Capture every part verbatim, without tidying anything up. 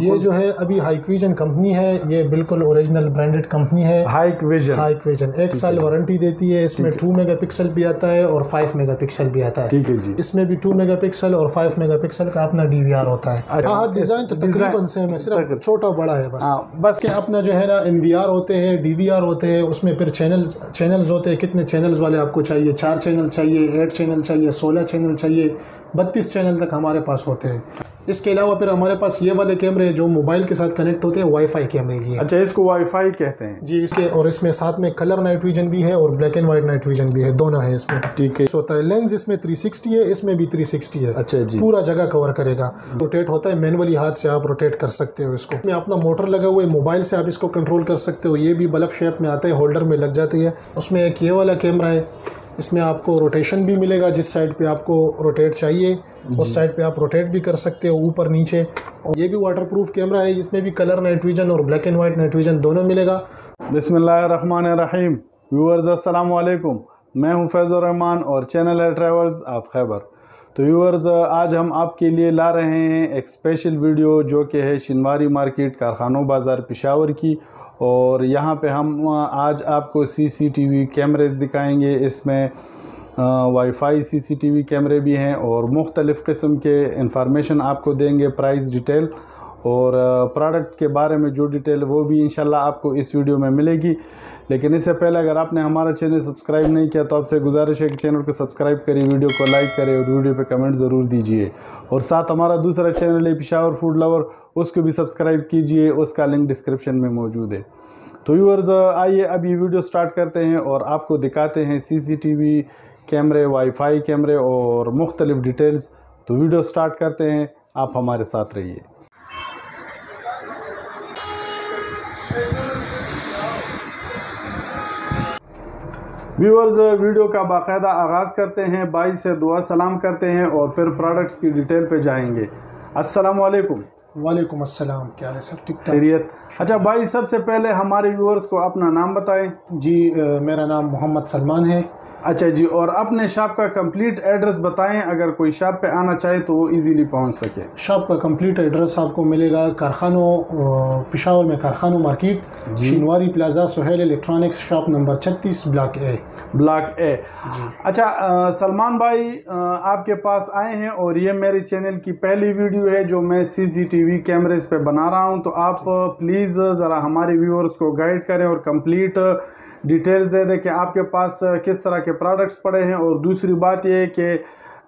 ये जो है अभी हाइकविजन कंपनी है, ये बिल्कुल ओरिजिनल ब्रांडेड कंपनी है। हाइकविजन हाइकविजन एक साल वारंटी देती है। इसमें टू मेगा पिक्सल भी आता है और फाइव मेगा पिक्सल भी आता है। ठीक है जी, इसमें भी टू मेगा पिक्सल और फाइव मेगा पिक्सल का अपना डी वी आर होता है। हर डिज़ाइन तो तकरीबन सेम है, सिर्फ छोटा बड़ा है बस। बस के अपना जो है ना एन वी आर होते हैं, डी वी आर होते हैं, उसमें फिर चैनल चैनल्स होते हैं। कितने चैनल्स वाले आपको चाहिए, चार चैनल चाहिए, एट चैनल चाहिए, सोलह चैनल चाहिए, बत्तीस चैनल तक हमारे पास होते हैं। इसके अलावा फिर हमारे पास ये वाले कैमरे जो मोबाइल के साथ कनेक्ट होते हैं, वाईफाई कैमरे लिए। अच्छा, इसको वाईफाई कहते हैं जी। इसके और इसमें साथ में कलर नाइट विजन भी है और black and white night vision भी है, दोनों है इसमें। ठीक है, होता है लेंस इसमें तीन सौ साठ है, इसमें भी तीन सौ साठ है। अच्छा जी, पूरा जगह कवर करेगा। रोटेट होता है, मैनुअली हाथ से आप रोटेट कर सकते हो इसको। इसमें अपना मोटर लगा हुआ है, मोबाइल से आप इसको कंट्रोल कर सकते हो। ये भी बल्ब शेप में आता है, होल्डर में लग जाती है। उसमें एक ये वाला कैमरा है, इसमें आपको रोटेशन भी मिलेगा। जिस साइड पे आपको रोटेट चाहिए उस साइड पे आप रोटेट भी कर सकते हो, ऊपर नीचे। और ये भी वाटरप्रूफ कैमरा है, इसमें भी कलर नाइट विजन और black and white night vision दोनों मिलेगा। बिस्मिल्लाहिर्रहमानिर्रहीम व्यूअर्स, अस्सलाम वालेकुम। मैं हूं फैज़ुर रहमान और चैनल है ट्रैवल्स ऑफ खैबर। तो व्यूअर्स, आज हम आपके लिए ला रहे हैं एक स्पेशल वीडियो जो कि है शिनवारी मार्केट कारखानों बाज़ार पेशावर की। और यहाँ पे हम आज आपको सीसीटीवी कैमरेज़ दिखाएंगे। इसमें वाईफाई सीसीटीवी कैमरे भी हैं और मुख्तलिफ़ किस्म के इंफॉर्मेशन आपको देंगे, प्राइस डिटेल और प्रोडक्ट के बारे में जो डिटेल वो भी इंशाल्लाह आपको इस वीडियो में मिलेगी। लेकिन इससे पहले अगर आपने हमारा चैनल सब्सक्राइब नहीं किया तो आपसे गुजारिश है कि चैनल को सब्सक्राइब करें, वीडियो को लाइक करें और वीडियो पे कमेंट ज़रूर दीजिए। और साथ हमारा दूसरा चैनल है पेशावर फूड लवर, उसको भी सब्सक्राइब कीजिए, उसका लिंक डिस्क्रिप्शन में मौजूद है। तो व्यूअर्स, आइए अब ये वीडियो स्टार्ट करते हैं और आपको दिखाते हैं सीसीटीवी कैमरे, वाईफाई कैमरे और मुख्तलिफ़ डिटेल्स। तो वीडियो स्टार्ट करते हैं, आप हमारे साथ रहिए। व्यूअर्स, वीडियो का बाकायदा आगाज़ करते हैं, भाई से दुआ सलाम करते हैं और फिर प्रोडक्ट्स की डिटेल पे जाएंगे। अस्सलाम वालेकुम। वालेकुम अस्सलाम, क्या हाल है सर? ठीक ठाक, खैरियत। अच्छा भाई, सबसे पहले हमारे व्यूअर्स को अपना नाम बताएं। जी, मेरा नाम मोहम्मद सलमान है। अच्छा जी, और अपने शॉप का कंप्लीट एड्रेस बताएं, अगर कोई शॉप पे आना चाहे तो वो इजीली पहुंच सके। शॉप का कंप्लीट एड्रेस आपको मिलेगा कारखानो पेशावर में, Karkhano market, Shinwari plaza, Suhail electronics, shop number छत्तीस, ब्लॉक ए। Block A. अच्छा आ, सलमान भाई आ, आपके पास आए हैं और ये मेरे चैनल की पहली वीडियो है जो मैं सी सी टी वी कैमरेज पर बना रहा हूँ। तो आप प्लीज़ ज़रा हमारे व्यूअर्स को गाइड करें और कम्प्लीट डिटेल्स दे दें कि आपके पास किस तरह के प्रोडक्ट्स पड़े हैं। और दूसरी बात ये कि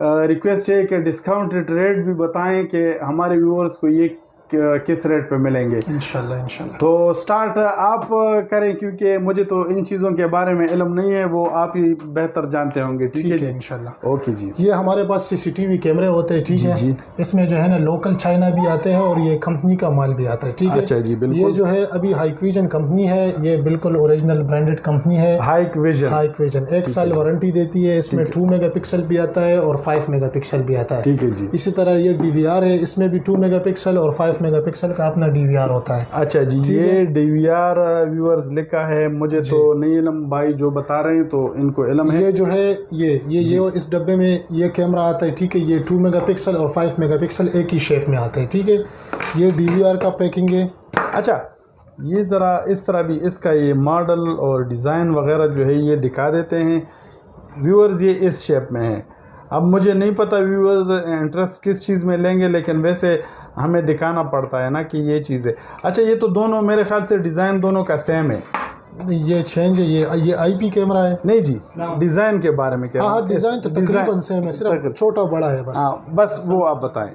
रिक्वेस्ट है कि डिस्काउंटेड रेट भी बताएं कि हमारे व्यूअर्स को ये किस रेट पे मिलेंगे। इंशाल्लाह इंशाल्लाह। तो स्टार्ट आप करें क्योंकि मुझे तो इन चीज़ों के बारे में इल्म नहीं है, वो आप ही बेहतर जानते होंगे। ठीक है इंशाल्लाह। ओके जी, ये हमारे पास सीसीटीवी कैमरे होते हैं। ठीक है जी, इसमें जो है ना लोकल चाइना भी आते हैं और ये कंपनी का माल भी आता है। ठीक है। अच्छा जी, ये जो है अभी हाइकविजन कंपनी है, ये बिल्कुल ओरिजिनल ब्रांडेड कंपनी है। हाइकविजन हाइकविजन एक साल वारंटी देती है। इसमें टू मेगा पिक्सल भी आता है और फाइव मेगा पिक्सल भी आता है। ठीक है जी। इसी तरह ये डी वी आर है, इसमें भी टू मेगा पिक्सल और फाइव मेगापिक्सल का अपना डीवीआर होता है। अच्छा जी, ये डीवीआर व्यूअर्स लिखा है, मुझे तो नहीं इल्म, भाई जो बता रहे हैं तो इनको इल्म है। ये जो है ये ये ये इस डब्बे में ये कैमरा आता है। ठीक है, ये टू मेगापिक्सल और फाइव मेगापिक्सल एक ही शेप में आते हैं। ठीक है, ये डीवीआर का पैकिंग है। अच्छा, ये ज़रा इस तरह भी इसका ये मॉडल और डिज़ाइन वगैरह जो है ये दिखा देते हैं व्यूअर्स। ये इस शेप में है। अब मुझे नहीं पता व्यूअर्स इंटरेस्ट किस चीज़ में लेंगे, लेकिन वैसे हमें दिखाना पड़ता है ना कि ये चीज़ें। अच्छा, ये तो दोनों मेरे ख्याल से डिज़ाइन दोनों का सेम है। ये चेंज है, ये ये आईपी कैमरा है। नहीं जी, डिज़ाइन के बारे में क्या? हाँ, डिज़ाइन तो तकरीबन सेम है, सिर्फ छोटा बड़ा है बस। हाँ बस, वो आप बताएं।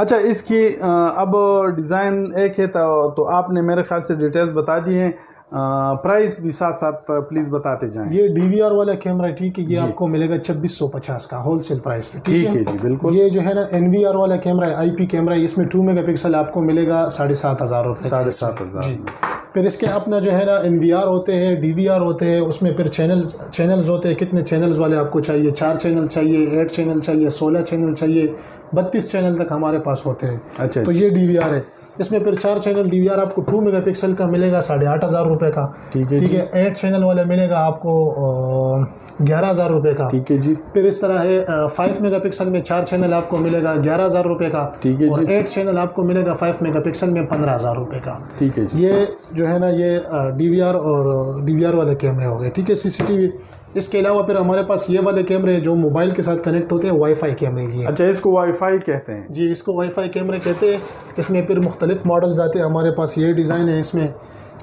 अच्छा, इसकी अब डिज़ाइन एक है तो आपने मेरे ख्याल से डिटेल्स बता दी हैं, प्राइस भी साथ साथ प्लीज़ बताते जाएं। ये डीवीआर वाला कैमरा, ठीक है, ये आपको मिलेगा छब्बीस सौ पचास का होलसेल प्राइस पे। ठीक है जी, बिल्कुल। ये जो है ना एनवीआर वाला कैमरा है, आईपी कैमरा है, इसमें टू मेगापिक्सल आपको मिलेगा साढ़े सात हज़ार। साढ़े सात हज़ार। फिर इसके अपना जो है ना एन वी आर होते हैं, डी वी आर होते हैं, उसमें फिर चैनल चैनल्स होते हैं, कितने चैनल्स वाले आपको चाहिए, चार चैनल चाहिए, आठ चैनल चाहिए, सोलह चैनल चाहिए, बत्तीस चैनल तक हमारे पास होते हैं। अच्छा, तो ये डी वी आर है। इसमें फिर चार चैनल डी वी आर आपको टू मेगा पिक्सल का मिलेगा साढ़े आठ हज़ार रुपये का, ठीक है, ठीक है। आठ चैनल वाला मिलेगा आपको ग्यारह हज़ार रुपये का, ठीक है जी। फिर इस तरह है फाइव मेगा पिक्सल में चार चैनल आपको मिलेगा ग्यारह हज़ार रुपये का, ठीक है जी। आठ चैनल आपको मिलेगा फाइव मेगा पिक्सल में पंद्रह हज़ार रुपये का, ठीक है। ये जो है ना ये डी वी आर और डी वी आर वाले कैमरे हो गए, ठीक है, सी सी टी वी। इसके अलावा फिर हमारे पास ये वाले कैमरे जो मोबाइल के साथ कनेक्ट होते हैं, वाईफाई कैमरे लिए। अच्छा, इसको वाईफाई कहते हैं जी, इसको वाईफाई कैमरे कहते हैं। इसमें फिर मुख्तलिफ मॉडल्स आते हैं, हमारे पास ये डिज़ाइन है इसमें,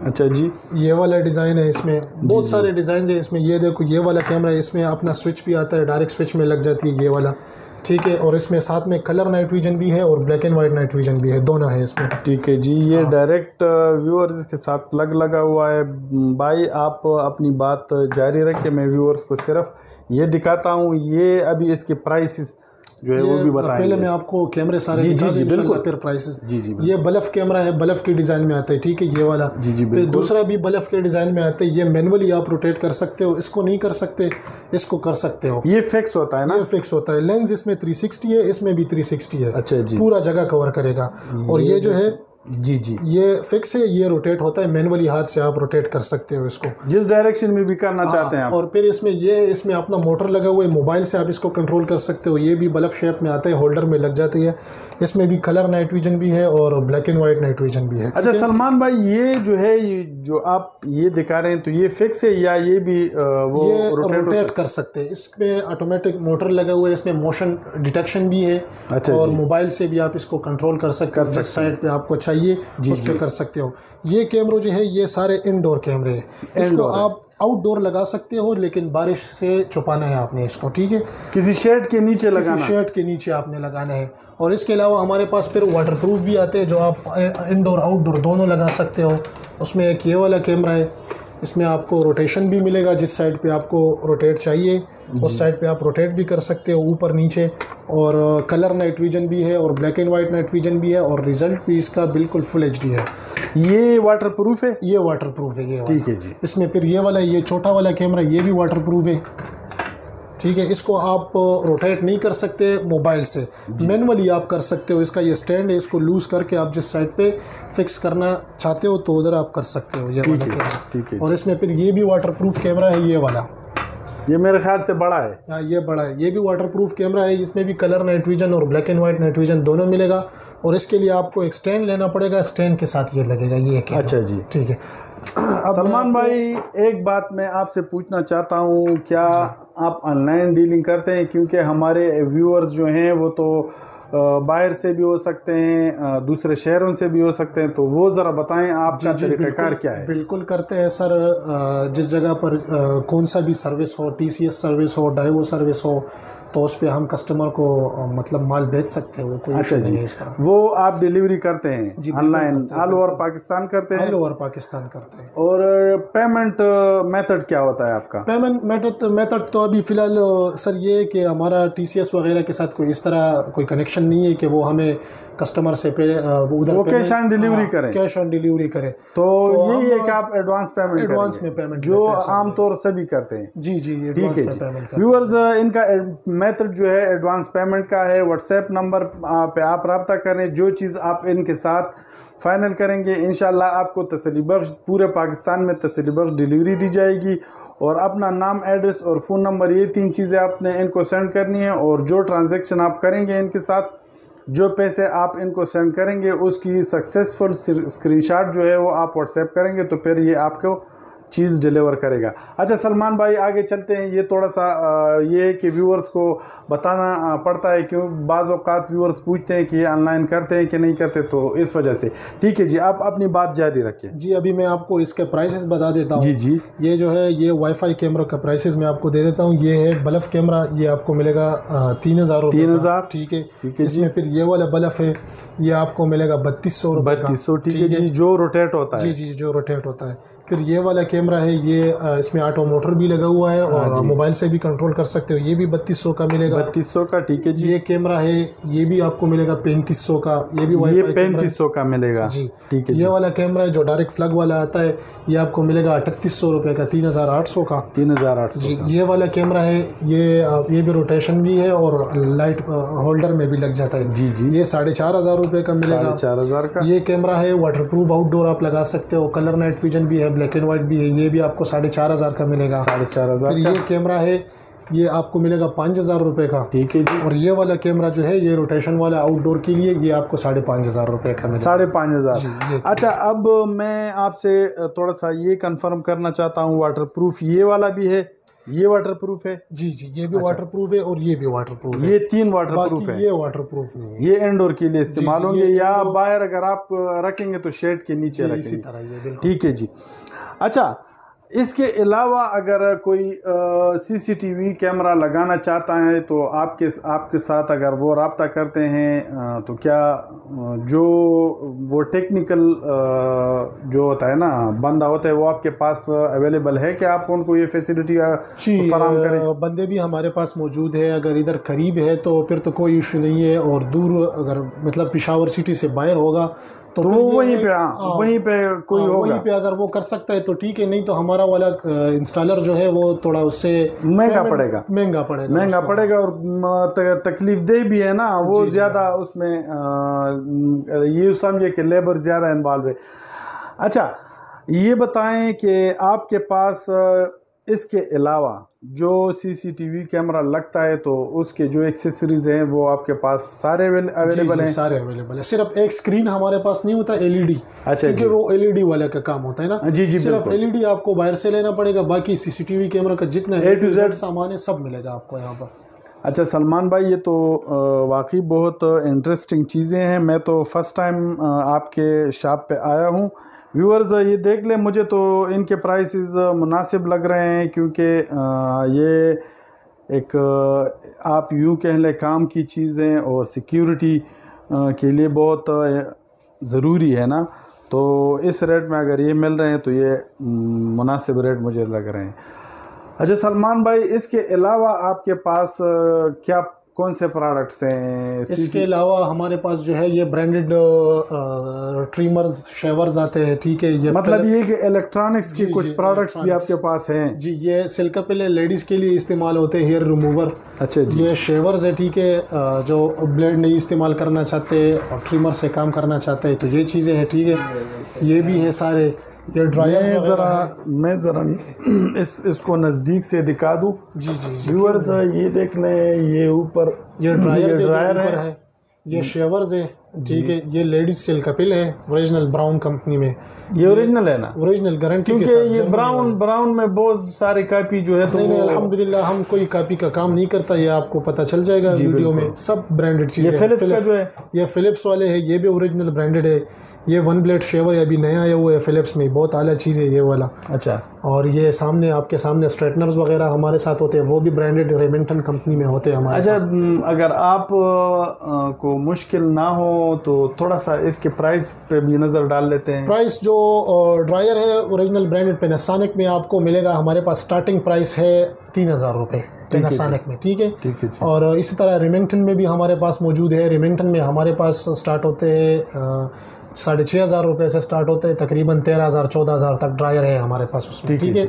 अच्छा जी, ये वाला डिज़ाइन है इसमें, बहुत सारे डिज़ाइन हैं इसमें। ये देखो ये वाला कैमरा है, इसमें अपना स्विच भी आता है, डायरेक्ट स्विच में लग जाती है ये वाला, ठीक है। और इसमें साथ में कलर नाइट विजन भी है और black and white night vision भी है, दोनों है इसमें, ठीक है जी। ये डायरेक्ट व्यूअर्स के साथ प्लग लगा हुआ है। भाई आप अपनी बात जारी रखें, मैं व्यूअर्स को सिर्फ ये दिखाता हूँ। ये अभी इसके प्राइसेस जो है वो भी बताएंगे। पहले मैं आपको कैमरे सारे दिखा दूं इंशाल्लाह, फिर प्राइसेस। जी जी, ये बल्ब कैमरा है, बल्ब के डिज़ाइन में आता है, ठीक है, ये वाला। जी जी, फिर दूसरा भी बल्ब के डिज़ाइन में आता है। ये मैनुअली आप रोटेट कर सकते हो, इसको नहीं कर सकते, इसको कर सकते हो। ये फिक्स होता है ना, ये फिक्स होता है। लेंस इसमें थ्री सिक्सटी है, इसमें भी थ्री सिक्सटी है। अच्छा जी, पूरा जगह कवर करेगा। और ये जो है जी जी ये फिक्स है, ये रोटेट होता है, मैनुअली हाथ से आप रोटेट कर सकते हो इसको, जिस डायरेक्शन में भी करना चाहते हैं आप। और फिर इसमें ये है, इसमें अपना मोटर लगा हुआ है, मोबाइल से आप इसको कंट्रोल कर सकते हो। ये भी बल्ब शेप में आता है, होल्डर में लग जाती है। इसमें भी कलर नाइट विजन भी है और black and white night vision भी है। अच्छा सलमान भाई, ये जो है ये जो आप ये दिखा रहे हैं, तो ये फिक्स है या ये भी वो ये रोटेट, रोटेट कर सकते हैं? इसमें ऑटोमेटिक मोटर लगा हुआ है, इसमें मोशन डिटेक्शन भी है। अच्छा, और मोबाइल से भी आप इसको कंट्रोल कर सकते हो, साइड पे आपको चाहिए उस पर कर सकते हो। ये कैमरे जो है ये सारे इनडोर कैमरे हैं, इसको आप आउटडोर लगा सकते हो, लेकिन बारिश से छुपाना है आपने इसको, ठीक है, किसी शेड के नीचे लगाना, किसी शेड के नीचे आपने लगाना है। और इसके अलावा हमारे पास फिर वाटरप्रूफ भी आते हैं, जो आप इनडोर आउटडोर दोनों लगा सकते हो। उसमें एक ये वाला कैमरा है, इसमें आपको रोटेशन भी मिलेगा, जिस साइड पे आपको रोटेट चाहिए उस साइड पे आप रोटेट भी कर सकते हो, ऊपर नीचे। और कलर नाइट विजन भी है और black and white night vision भी है, और रिज़ल्ट भी इसका बिल्कुल फुल एच डी है। ये वाटरप्रूफ है, ये वाटरप्रूफ है, ये ठीक है जी। इसमें फिर ये वाला, ये छोटा वाला कैमरा, ये भी वाटरप्रूफ है, ठीक है। इसको आप रोटेट नहीं कर सकते मोबाइल से, मैनुअली आप कर सकते हो। इसका ये स्टैंड है, इसको लूज़ करके आप जिस साइड पे फिक्स करना चाहते हो तो उधर आप कर सकते हो, ये वाला कैमरा। और इसमें फिर ये भी वाटरप्रूफ कैमरा है, ये वाला, ये मेरे ख्याल से बड़ा है। हाँ, ये बड़ा है, ये भी वाटरप्रूफ कैमरा है। इसमें भी कलर नाइट विजन और black and white night vision दोनों मिलेगा। और इसके लिए आपको एक स्टैंड लेना पड़ेगा, स्टैंड के साथ ये लगेगा ये। अच्छा जी, ठीक है। सलमान भाई, एक बात मैं आपसे पूछना चाहता हूँ, क्या आप ऑनलाइन डीलिंग करते हैं? क्योंकि हमारे व्यूअर्स जो हैं वो तो बाहर से भी हो सकते हैं, दूसरे शहरों से भी हो सकते हैं, तो वो ज़रा बताएं आपका तरीक़ाकार क्या है? बिल्कुल करते हैं सर। जिस जगह पर कौन सा भी सर्विस हो, टीसीएस सर्विस हो, डाइवो सर्विस हो, तो उस पर हम कस्टमर को मतलब माल बेच सकते हैं, वो कोई इशू नहीं है इस तरह। वो आप डिलीवरी करते हैं ऑनलाइन, ऑल ओवर पाकिस्तान करते हैं? ऑल ओवर पाकिस्तान करते हैं। और पेमेंट मेथड क्या होता है आपका? पेमेंट मेथड मेथड तो अभी फ़िलहाल सर ये है कि हमारा टीसीएस वगैरह के साथ कोई इस तरह कोई कनेक्शन नहीं है कि वो हमें कस्टमर से पे उधर कैश ऑन डिलीवरी करें, कैश ऑन डिलीवरी करें। तो यही है कि आप एडवांस पेमेंट, एडवांस में पेमेंट जो आमतौर से भी करते हैं। जी जी, ठीक है व्यूअर्स, इनका मेथड जो है एडवांस पेमेंट का है। व्हाट्सएप नंबर पे आप रब्ता करें, जो चीज़ आप इनके साथ फाइनल करेंगे इंशाल्लाह आपको तसल्लीबख्श पूरे पाकिस्तान में तसल्लीबख्श डिलीवरी दी जाएगी। और अपना नाम, एड्रेस और फ़ोन नंबर, ये तीन चीज़ें आपने इनको सेंड करनी है। और जो ट्रांजैक्शन आप करेंगे इनके साथ, जो पैसे आप इनको सेंड करेंगे, उसकी सक्सेसफुल स्क्रीनशॉट जो है वो आप व्हाट्सएप करेंगे, तो फिर ये आपको चीज़ डिलीवर करेगा। अच्छा सलमान भाई, आगे चलते हैं। ये थोड़ा सा ये कि व्यूअर्स को बताना पड़ता है, क्यों बाज़ औक़ात व्यूअर्स पूछते हैं कि ये ऑनलाइन करते हैं कि नहीं करते, तो इस वजह से। ठीक है जी, आप अपनी बात जारी रखें जी। अभी मैं आपको इसके प्राइसेस बता देता हूँ। जी जी, ये जो है ये वाईफाई कैमरा का प्राइसेस मैं आपको दे देता हूँ। ये है बल्ब कैमरा, ये आपको मिलेगा तीन हज़ार तीन हज़ार ठीक है। इसमें फिर ये वाला बल्ब है, ये आपको मिलेगा बत्तीस सौ बत्तीस सौ ठीक है जी, जो रोटेट होता है। जी जी, जो रोटेट होता है। फिर ये वाला कैमरा कैमरा है ये, इसमें ऑटो मोटर भी लगा हुआ है और मोबाइल से भी कंट्रोल कर सकते हो। ये भी बत्तीस सौ का मिलेगा, बत्तीस सौ का, ठीक है जी। ये कैमरा है, ये भी आपको मिलेगा पैंतीस सौ का, ये भी वाईफाई पैंतीस सौ का मिलेगा जी, ठीक है। ये वाला कैमरा है जो डायरेक्ट फ्लग वाला आता है, ये आपको मिलेगा अठतीस सौ रुपये का, तीन हज़ार आठ सौ का, तीन हज़ार आठ सौ जी। ये वाला कैमरा है, ये ये भी रोटेशन भी है और लाइट होल्डर में भी लग जाता है जी जी, ये साढ़े चार हज़ार रुपये का मिलेगा, चार हज़ार का। ये कैमरा है वाटर प्रूफ आउटडोर आप लगा सकते हो, कलर नाइट विजन भी है, ब्लैक एंड वाइट भी है, ये भी आपको साढ़े चार हज़ार का मिलेगा, साढ़े चार हज़ार। ये कैमरा है ये आपको मिलेगा पाँच हज़ार रुपये का, ठीक है जी। और ये वाला कैमरा जो है ये रोटेशन वाला आउटडोर के लिए, ये आपको साढ़े पाँच हज़ार रुपये का मिलेगा, साढ़े पाँच हज़ार। अच्छा, अब मैं आपसे थोड़ा सा ये कंफर्म करना चाहता हूँ, वाटर प्रूफ ये वाला भी है, ये वाटर प्रूफ है जी जी, ये भी अच्छा। वाटर प्रूफ है और ये भी वाटर प्रूफ है, ये तीन वाटर प्रूफ है। ये वाटर प्रूफ नहीं है, ये इंडोर के लिए इस्तेमाल होंगे या बाहर अगर आप रखेंगे तो शेड के नीचे रखेंगे, इसी तरह, ठीक है जी। अच्छा, इसके अलावा अगर कोई सीसीटीवी कैमरा लगाना चाहता है तो आपके आपके साथ अगर वो रब्ता करते हैं तो क्या जो वो टेक्निकल जो होता है ना बंदा होता है वो आपके पास अवेलेबल है कि आप उनको ये फैसिलिटी फराहम करें? बंदे भी हमारे पास मौजूद है, अगर इधर करीब है तो फिर तो कोई इशू नहीं है, और दूर अगर मतलब पेशावर सिटी से बाहर होगा तो, तो वहीं पे आ, वहीं पे कोई आ, होगा, वहीं पे अगर वो कर सकता है तो ठीक है, नहीं तो हमारा वाला इंस्टॉलर जो है वो थोड़ा उससे महंगा पड़ेगा, महंगा पड़ेगा महंगा पड़ेगा और तकलीफ दे भी है ना वो ज़्यादा, उसमें आ, ये समझे कि लेबर ज़्यादा इन्वॉल्व है। अच्छा, ये बताएं कि आपके पास इसके अलावा जो सीसीटीवी कैमरा लगता है तो उसके जो एक्सेसरीज हैं वो आपके पास सारे अवेलेबल हैं? सारे अवेलेबल है, सिर्फ एक स्क्रीन हमारे पास नहीं होता एलईडी, अच्छा, क्योंकि वो एलईडी वाला का काम होता है ना जी जी, सिर्फ एलईडी आपको बाहर से लेना पड़ेगा, बाकी सीसीटीवी कैमरा का जितना ए टू जेड सामान है सब मिलेगा आपको यहाँ पर। अच्छा सलमान भाई, ये तो वाकई बहुत इंटरेस्टिंग चीज़ें हैं, मैं तो फर्स्ट टाइम आपके शॉप पे आया हूँ। व्यूअर्स ये देख ले, मुझे तो इनके प्राइसेस मुनासिब लग रहे हैं क्योंकि ये एक आप यूँ कह लें काम की चीज़ें और सिक्योरिटी के लिए बहुत ज़रूरी है ना, तो इस रेट में अगर ये मिल रहे हैं तो ये मुनासिब रेट मुझे लग रहे हैं। अच्छा सलमान भाई, इसके अलावा आपके पास क्या कौन से प्रोडक्ट्स हैं? इसके अलावा हमारे पास जो है ये ब्रांडेड ट्रिमर्स शेवर्स आते हैं, ठीक है, ये मतलब ये कि इलेक्ट्रॉनिक्स के कुछ प्रोडक्ट्स भी आपके पास हैं जी। ये सिल्क पिले लेडीज़ के लिए इस्तेमाल होते हैं, हेयर रिमूवर, अच्छा जी। ये शेवर्स है, ठीक है, जो ब्लेड नहीं इस्तेमाल करना चाहते और ट्रिमर से काम करना चाहते हैं तो ये चीज़ें हैं, ठीक है, ये भी है सारे। ये ड्रायर ज़रा मैं ज़रा इस इसको नज़दीक से दिखा दूँ जी जी, व्यूअर्स ये देख लें, ये ऊपर ये ड्रायर ड्रायर है, ये शेवर्स है, ठीक है, ये लेडीज सिल्क पिल है ओरिजिनल ब्राउन कंपनी में, ये ओरिजिनल है ना, ओरिजिनल गारंटी के साथ। ये ब्राउन ब्राउन में बहुत सारी कापी जो है तो नहीं, अल्हम्दुलिल्लाह हम कोई कापी का काम नहीं करता, ये आपको पता चल जाएगा वीडियो में, सब ब्रांडेड चीज़ें। ये फिलिप्स का जो है, ये फिलिप्स वाले है, ये भी ओरिजिनल ब्रांडेड है। ये वन ब्लेड शेवर अभी नया आया हुआ है फिलिप्स में, बहुत आला चीज़ है ये वाला, अच्छा। और ये सामने आपके सामने स्ट्रेटनर्स वगैरह हमारे साथ होते हैं, वो भी ब्रांडेड रेमिंगटन कंपनी में होते हैं हमारे। अच्छा, अगर आप को मुश्किल ना हो तो थोड़ा सा इसके प्राइस पे भी नज़र डाल लेते हैं। प्राइस जो ड्रायर है ओरिजिनल ब्रांडेड पैनासोनिक में आपको मिलेगा, हमारे पास स्टार्टिंग प्राइस है तीन हज़ार रुपये पैनासोनिक में, ठीक है, ठीक है। और इसी तरह रेमिंगटन में भी हमारे पास मौजूद है, रेमिंगटन में हमारे पास स्टार्ट होते हैं साढ़े छः हज़ार रुपये से स्टार्ट होते हैं, तकरीबन तेरह हज़ार चौदह हज़ार तक ड्रायर है हमारे पास उसमें, ठीक है।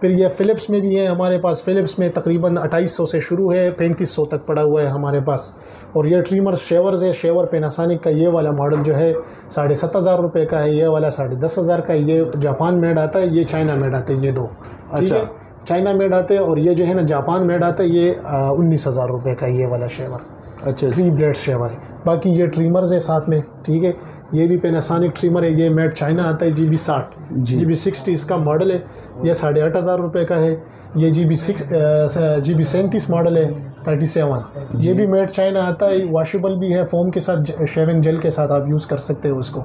फिर यह फ़िलिप्स में भी है हमारे पास, फ़िलिप्स में तकरीबन अट्ठाईस सौ से शुरू है, पैंतीस सौ तक पड़ा हुआ है हमारे पास। और यह ट्रिमर शेवर्स है, शेवर पैनासोनिक का ये वाला मॉडल जो है साढ़े सात हज़ार रुपये का है, ये वाला साढ़े दस हज़ार का, ये जापान मेड आता है, ये चाइना मेड आते हैं, ये दो, ठीक है, चाइना मेड आते हैं। और ये जो है ना जापान मेड आता है, ये उन्नीस हज़ार रुपये का ये वाला शेवर, अच्छा, थ्री ब्लेड शेवर है। बाकी ये ट्रिमर्स है साथ में, ठीक है, ये भी पैनासोनिक ट्रिमर है, ये मेड चाइना आता है, जी बी साठ जी बी सिक्सटी इसका मॉडल है, यह साढ़े आठ हज़ार रुपये का है। ये G B six G B सैंतीस मॉडल है थर्टी सेवन, ये भी मेड चाइना आता है, वाशेबल भी है, फोम के साथ शेविंग जेल के साथ आप यूज़ कर सकते हो उसको,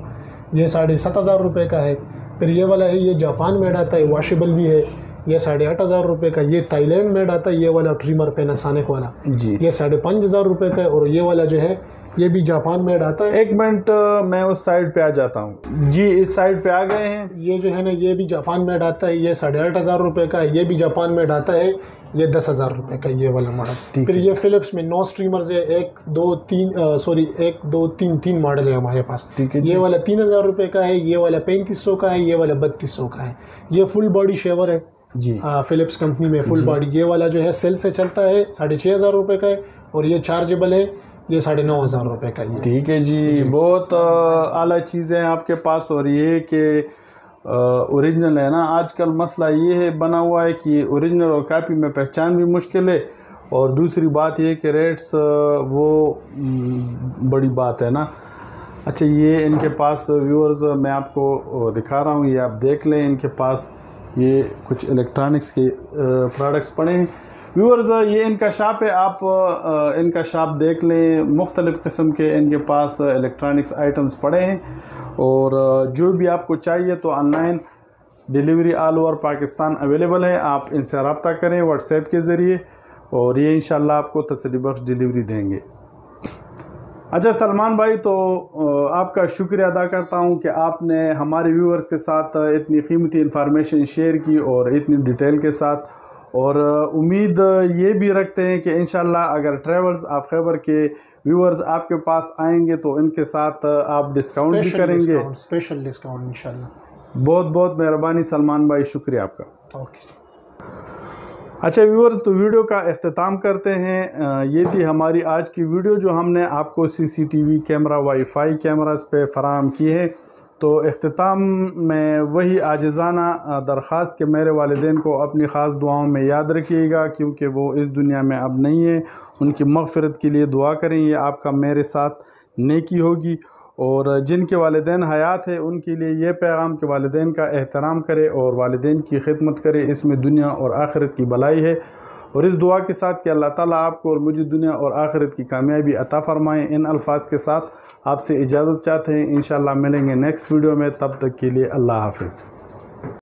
ये साढ़े सात हज़ार रुपये का है। फिर ये वाला है, ये जापान मेड आता है, वाशेबल भी है, ये साढ़े आठ हज़ार रुपये का, ये थाईलैंड मेड आता है ये वाला ट्रिमर पैनासोनिक वाला जी, ये साढ़े पाँच हज़ार रुपये का है, और ये वाला जो है ये भी जापान मेड आता है। एक मिनट मैं उस साइड पे आ जाता हूँ जी, इस साइड पे आ गए हैं। ये जो है ना ये भी जापान मेड आता है, ये साढ़े आठ हज़ार रुपये का है, ये भी जापान मेड आता है, ये दस हज़ार रुपये का ये वाला मॉडल। फिर ये फ़िलिप्स में नौ स्ट्रीमर्स है, एक दो तीन सॉरी एक दो तीन तीन मॉडल है हमारे पास। ये वाला तीन हज़ार रुपये का है, ये वाला पैंतीस सौ का है, ये वाला बत्तीस सौ का है। ये फुल बॉडी शेवर है जी फिलिप्स कंपनी में, फुल बॉडी। ये वाला जो है सेल से चलता है, साढ़े छः हज़ार रुपये का है, और ये चार्जेबल है, ये साढ़े नौ हज़ार रुपये का है। ठीक है जी, जी। बहुत आला चीज़ें आपके पास हो रही है कि ओरिजिनल है ना। आजकल मसला ये है बना हुआ है कि ओरिजिनल और कापी में पहचान भी मुश्किल है, और दूसरी बात यह कि रेट्स वो बड़ी बात है ना। अच्छा ये इनके पास व्यूअर्स मैं आपको दिखा रहा हूँ, ये आप देख लें, इनके पास ये कुछ इलेक्ट्रॉनिक्स के प्रोडक्ट्स पड़े हैं। व्यूअर्स ये इनका शॉप है, आप इनका शॉप देख लें, मुख्तलिफ़ किस्म के इनके पास इलेक्ट्रॉनिक्स आइटम्स पड़े हैं, और जो भी आपको चाहिए तो online delivery all over Pakistan available है। आप इनसे रब्ता करें व्हाट्सएप के ज़रिए, और ये इंशाल्लाह आपको तसल्लीबख्श डिलीवरी देंगे। अच्छा सलमान भाई, तो आपका शुक्रिया अदा करता हूं कि आपने हमारे व्यूअर्स के साथ इतनी कीमती इन्फॉर्मेशन शेयर की और इतनी डिटेल के साथ, और उम्मीद ये भी रखते हैं कि इंशाल्लाह अगर ट्रैवल्स ऑफ खैबर के व्यूअर्स आपके पास आएंगे तो इनके साथ आप डिस्काउंट भी करेंगे, स्पेशल डिस्काउंट इंशाल्लाह। बहुत बहुत मेहरबानी सलमान भाई, शुक्रिया आपका। अच्छा व्यूअर्स, तो वीडियो का अख्ताम करते हैं। ये थी हमारी आज की वीडियो जो हमने आपको सीसीटीवी कैमरा वाईफाई कैमरास पे फराहम की है। तो अख्ताम में वही आजिज़ाना दरख्वास्त कि मेरे वालिदैन को अपनी ख़ास दुआओं में याद रखिएगा, क्योंकि वो इस दुनिया में अब नहीं है। उनकी मग़फ़िरत के लिए दुआ करें, ये आपका मेरे साथ नेकी होगी। और जिनके वालिदैन हयात है उनके लिए ये पैगाम कि वालिदैन का एहतराम करें और वालिदैन की खिदमत करें, इसमें दुनिया और आखिरत की भलाई है। और इस दुआ के साथ कि अल्लाह ताला आपको और मुझे दुनिया और आखिरत की कामयाबी अता फ़रमाएँ, इन अल्फाज के साथ आपसे इजाज़त चाहते हैं। इंशाल्लाह मिलेंगे नेक्स्ट वीडियो में, तब तक के लिए अल्लाह हाफ़िज़।